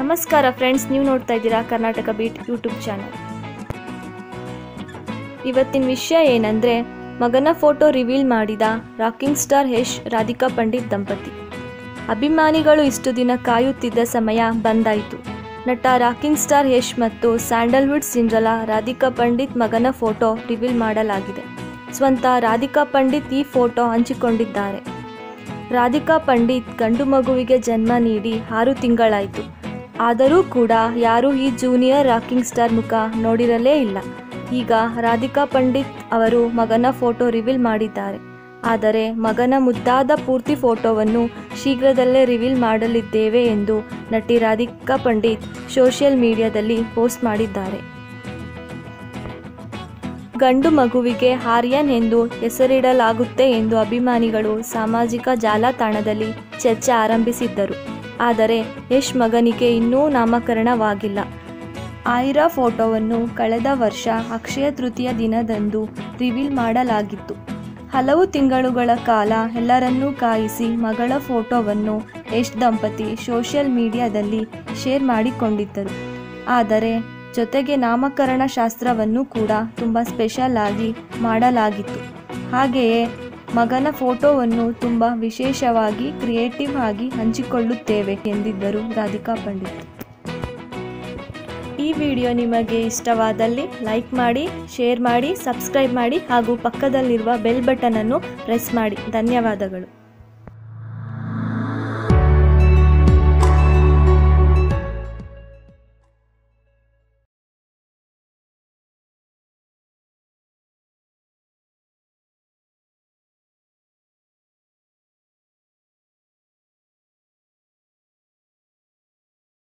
ನಮಸ್ಕಾರ ಫ್ರೆಂಡ್ಸ್, ನೀವು ನೋಡ್ತಾ ಇದ್ದೀರಾ ಕರ್ನಾಟಕ ಬೀಟ್ ಯೂಟ್ಯೂಬ್ ಚಾನೆಲ್. ಇವತ್ತಿನ ವಿಷಯ ಏನಂದ್ರೆ ಮಗನ ಫೋಟೋ ರಿವೀಲ್ ಮಾಡಿದ ರಾಕಿಂಗ್ ಸ್ಟಾರ್ ಯಶ್ ರಾಧಿಕಾ ಪಂಡಿತ್ ದಂಪತಿ. ಅಭಿಮಾನಿಗಳು ಇಷ್ಟು ದಿನ ಕಾಯುತ್ತಿದ್ದ ಸಮಯ ಬಂದಾಯಿತು. ನಟ ರಾಕಿಂಗ್ ಸ್ಟಾರ್ ಯಶ್ ಮತ್ತು ಸ್ಯಾಂಡಲ್ವುಡ್ ಸಿಂಡ್ರಲ ರಾಧಿಕಾ ಪಂಡಿತ್ ಮಗನ ಫೋಟೋ ರಿವೀಲ್ ಮಾಡಲಾಗಿದೆ. ಸ್ವಂತ ರಾಧಿಕಾ ಪಂಡಿತ್ ಈ ಫೋಟೋ ಹಂಚಿಕೊಂಡಿದ್ದಾರೆ. ರಾಧಿಕಾ ಪಂಡಿತ್ ಗಂಡು ಮಗುವಿಗೆ ಜನ್ಮ ನೀಡಿ 6 ತಿಂಗಳಾಯಿತು. ಆದರೂ ಕೂಡ ಯಾರೂ ಈ ಜೂನಿಯರ್ ರಾಕಿಂಗ್ ಸ್ಟಾರ್ ಮುಖ ನೋಡಿರಲೇ ಇಲ್ಲ. ಈಗ ರಾಧಿಕಾ ಪಂಡಿತ್ ಅವರು ಮಗನ ಫೋಟೋ ರಿವೀಲ್ ಮಾಡಿದ್ದಾರೆ. ಆದರೆ ಮಗನ ಮುದ್ದಾದ ಪೂರ್ತಿ ಫೋಟೋವನ್ನು ಶೀಘ್ರದಲ್ಲೇ ರಿವೀಲ್ ಮಾಡಲಿದ್ದೇವೆ ಎಂದು ನಟಿ ರಾಧಿಕಾ ಪಂಡಿತ್ ಸೋಷಿಯಲ್ ಮೀಡಿಯಾದಲ್ಲಿ ಪೋಸ್ಟ್ ಮಾಡಿದ್ದಾರೆ. ಗಂಡು ಮಗುವಿಗೆ ಆರ್ಯನ್ ಎಂದು ಹೆಸರಿಡಲಾಗುತ್ತೆ ಎಂದು ಅಭಿಮಾನಿಗಳು ಸಾಮಾಜಿಕ ಜಾಲತಾಣದಲ್ಲಿ ಚರ್ಚೆ ಆರಂಭಿಸಿದ್ದರು. ಆದರೆ ಯಶ್ ಮಗನಿಗೆ ಇನ್ನೂ ನಾಮಕರಣವಾಗಿಲ್ಲ. ಆಯ್ರಾ ಫೋಟೋವನ್ನು ಕಳೆದ ವರ್ಷ ಅಕ್ಷಯ ತೃತೀಯ ದಿನದಂದು ರಿವೀಲ್ ಮಾಡಲಾಗಿತ್ತು. ಹಲವು ತಿಂಗಳುಗಳ ಕಾಲ ಎಲ್ಲರನ್ನೂ ಕಾಯಿಸಿ ಮಗಳ ಫೋಟೋವನ್ನು ಯಶ್ ದಂಪತಿ ಸೋಷಿಯಲ್ ಮೀಡಿಯಾದಲ್ಲಿ ಶೇರ್ ಮಾಡಿಕೊಂಡಿದ್ದರು. ಆದರೆ ಜೊತೆಗೆ ನಾಮಕರಣ ಶಾಸ್ತ್ರವನ್ನು ಕೂಡ ತುಂಬ ಸ್ಪೆಷಲ್ ಆಗಿ ಮಾಡಲಾಗಿತ್ತು. ಹಾಗೆಯೇ ಮಗನ ಫೋಟೋವನ್ನು ತುಂಬ ವಿಶೇಷವಾಗಿ ಕ್ರಿಯೇಟಿವ್ ಆಗಿ ಹಂಚಿಕೊಳ್ಳುತ್ತೇವೆ ಎಂದಿದ್ದರು ರಾಧಿಕಾ ಪಂಡಿತ್. ಈ ವಿಡಿಯೋ ನಿಮಗೆ ಇಷ್ಟವಾದಲ್ಲಿ ಲೈಕ್ ಮಾಡಿ, ಶೇರ್ ಮಾಡಿ, ಸಬ್ಸ್ಕ್ರೈಬ್ ಮಾಡಿ ಹಾಗೂ ಪಕ್ಕದಲ್ಲಿರುವ ಬೆಲ್ ಬಟನ್ ಅನ್ನು ಪ್ರೆಸ್ ಮಾಡಿ. ಧನ್ಯವಾದಗಳು.